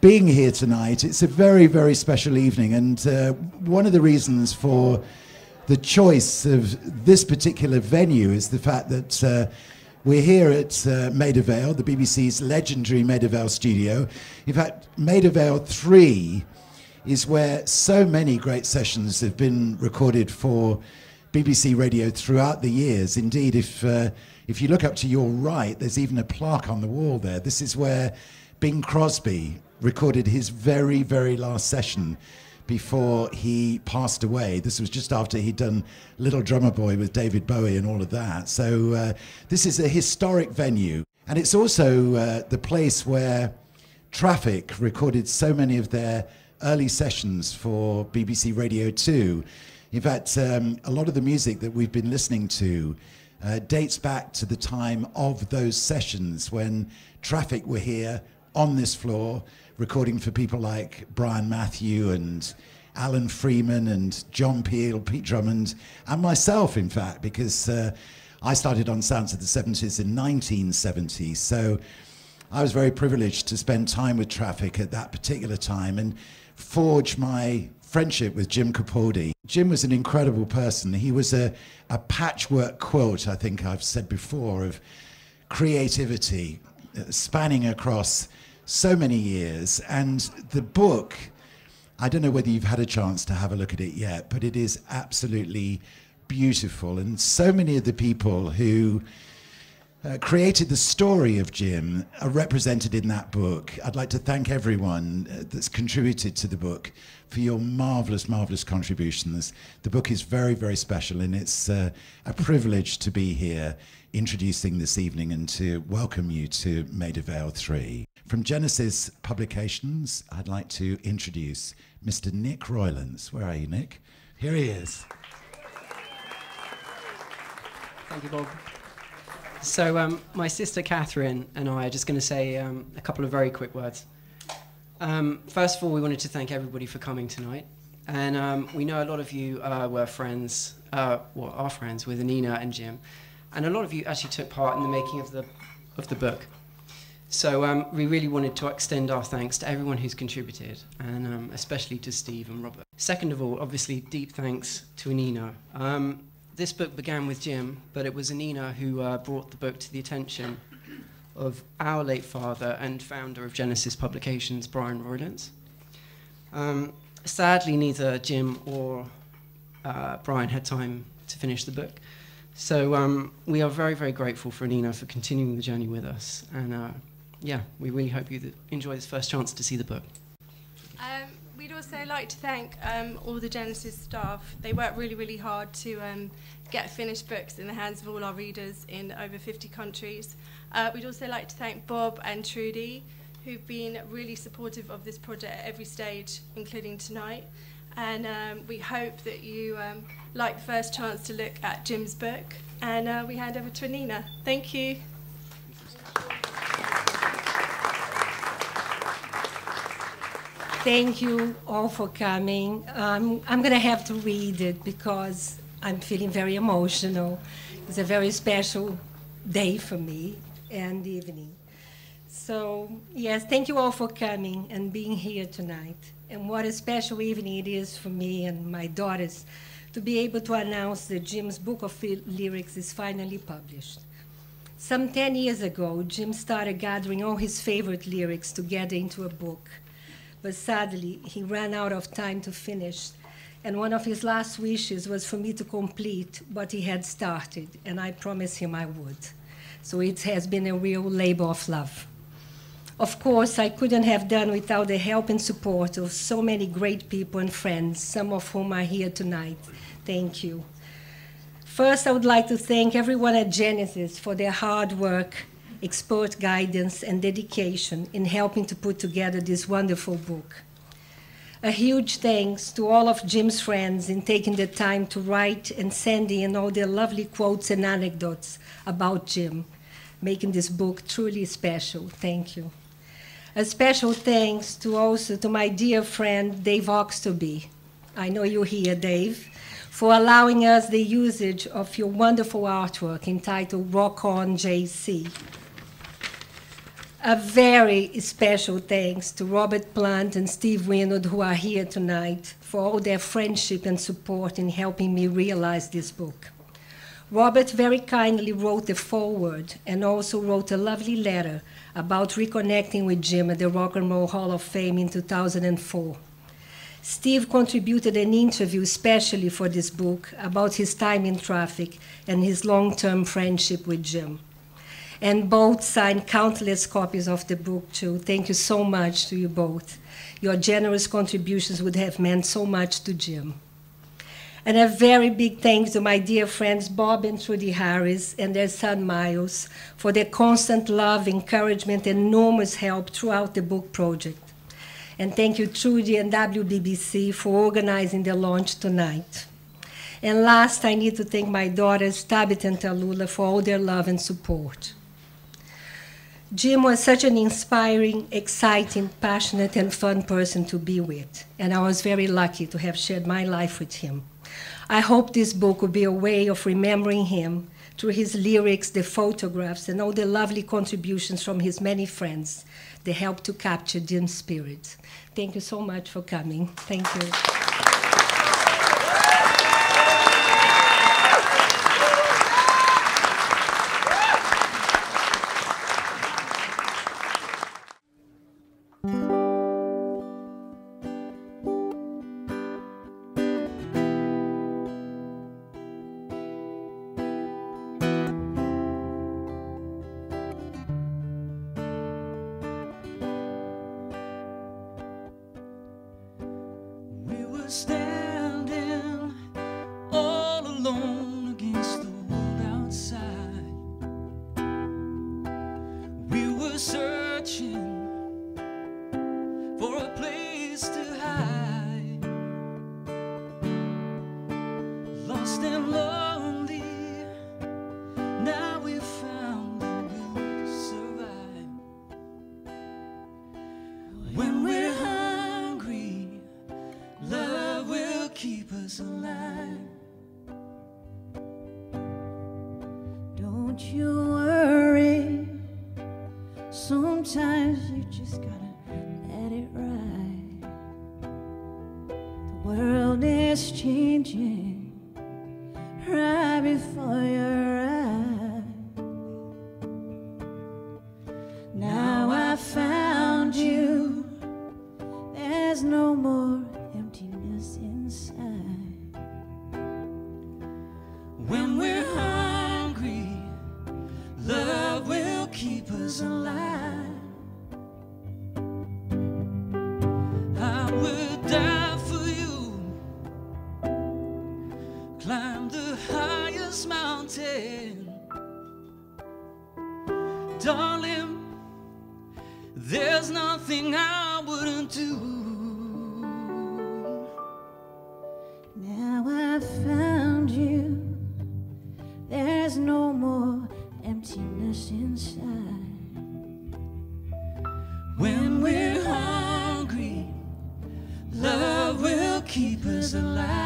Being here tonight. It's a very, very special evening, and one of the reasons for the choice of this particular venue is the fact that we're here at Maida Vale, the BBC's legendary Maida Vale studio. In fact, Maida Vale 3 is where so many great sessions have been recorded for BBC Radio throughout the years. Indeed, if you look up to your right, there's even a plaque on the wall there. This is where Bing Crosby recorded his very, very last session before he passed away. This was just after he'd done Little Drummer Boy with David Bowie and all of that. So this is a historic venue. And it's also the place where Traffic recorded so many of their early sessions for BBC Radio 2. In fact, a lot of the music that we've been listening to dates back to the time of those sessions when Traffic were here on this floor, recording for people like Brian Matthew and Alan Freeman and John Peel, Pete Drummond, and myself, in fact, because I started on Sounds of the 70s in 1970. So I was very privileged to spend time with Traffic at that particular time and forge my friendship with Jim Capaldi. Jim was an incredible person. He was a patchwork quilt, I think I've said before, of creativity spanning across so many years. And the book, I don't know whether you've had a chance to have a look at it yet, but it is absolutely beautiful. And so many of the people who created the story of Jim are represented in that book. I'd like to thank everyone that's contributed to the book for your marvelous, marvelous contributions. The book is very, very special, and it's a privilege to be here introducing this evening and to welcome you to Maida Vale 3. From Genesis Publications, I'd like to introduce Mr. Nick Roylands. Where are you, Nick? Here he is. Thank you, Bob. So my sister Catherine and I are just going to say a couple of very quick words. First of all, we wanted to thank everybody for coming tonight. And we know a lot of you were friends, well, are friends with Aninha and Jim. And a lot of you actually took part in the making of the book. So we really wanted to extend our thanks to everyone who's contributed, and especially to Steve and Robert. Second of all, obviously, deep thanks to Aninha. This book began with Jim, but it was Aninha who brought the book to the attention of our late father and founder of Genesis Publications, Brian Roylands. Sadly, neither Jim or Brian had time to finish the book. So we are very, very grateful for Aninha for continuing the journey with us. And yeah, we really hope you enjoy this first chance to see the book. We'd also like to thank all the Genesis staff. They work really, really hard to get finished books in the hands of all our readers in over 50 countries. We'd also like to thank Bob and Trudy, who've been really supportive of this project at every stage, including tonight. And we hope that you like the first chance to look at Jim's book. And we hand over to Aninha. Thank you. Thank you all for coming. I'm going to have to read it because I'm feeling very emotional. It's a very special day for me and evening. So, yes, thank you all for coming and being here tonight. And what a special evening it is for me and my daughters to be able to announce that Jim's book of lyrics is finally published. Some 10 years ago, Jim started gathering all his favorite lyrics together into a book, but sadly, he ran out of time to finish, and one of his last wishes was for me to complete what he had started, and I promised him I would. So it has been a real labor of love. Of course, I couldn't have done without the help and support of so many great people and friends, some of whom are here tonight. Thank you. First, I would like to thank everyone at Genesis for their hard work, expert guidance, and dedication in helping to put together this wonderful book. A huge thanks to all of Jim's friends in taking the time to write and sending in all their lovely quotes and anecdotes about Jim, making this book truly special. Thank you. A special thanks to also to my dear friend, Dave Oxtoby. I know you're here, Dave, for allowing us the usage of your wonderful artwork entitled Rock On JC. A very special thanks to Robert Plant and Steve Winwood, who are here tonight, for all their friendship and support in helping me realize this book. Robert very kindly wrote the foreword and also wrote a lovely letter about reconnecting with Jim at the Rock and Roll Hall of Fame in 2004. Steve contributed an interview specially for this book about his time in Traffic and his long-term friendship with Jim. And both signed countless copies of the book, too. Thank you so much to you both. Your generous contributions would have meant so much to Jim. And a very big thanks to my dear friends Bob and Trudy Harris and their son Miles for their constant love, encouragement, and enormous help throughout the book project. And thank you, Trudy and WBBC, for organizing the launch tonight. And last, I need to thank my daughters, Tabitha and Tallulah, for all their love and support. Jim was such an inspiring, exciting, passionate, and fun person to be with, and I was very lucky to have shared my life with him. I hope this book will be a way of remembering him through his lyrics, the photographs, and all the lovely contributions from his many friends. They help to capture Jim's spirit. Thank you so much for coming. Thank you. Standing all alone against the world outside, we were searching for a place to hide, lost and lonely. Now we found the will to survive. When we're hungry, love keep us alive. Don't you worry, sometimes you just gotta let it ride. The world is changing right before your eyes. Now I found you, there's no more emptiness inside. When we're hungry, love will keep us alive. I would die for you, climb the highest mountain. Darling, there's nothing I wouldn't do. Found you, there's no more emptiness inside. When we're hungry, love will keep us alive.